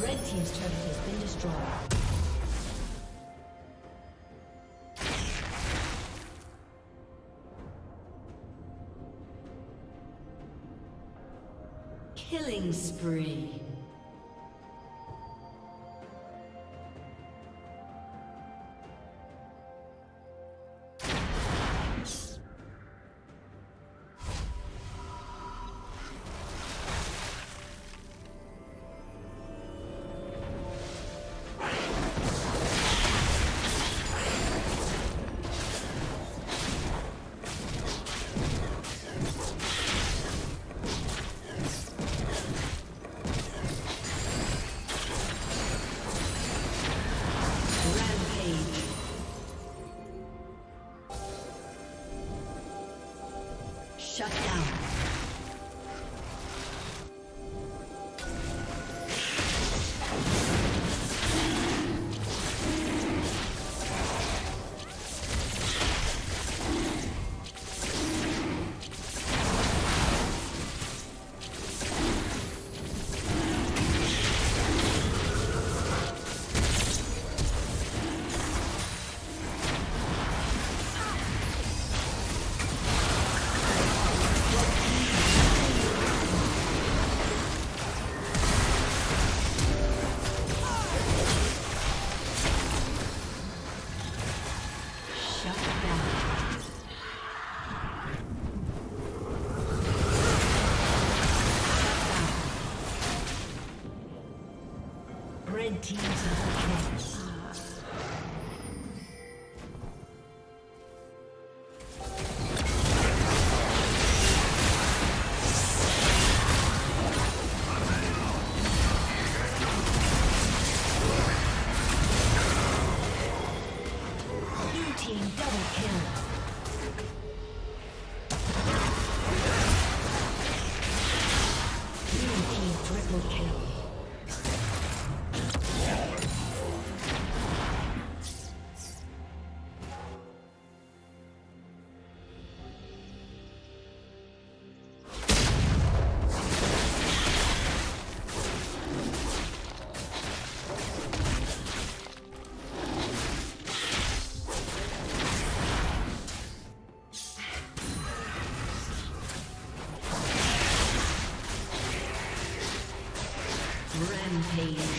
Red team's turret has been destroyed. Killing spree. Shut down. Rampage.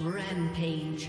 Rampage.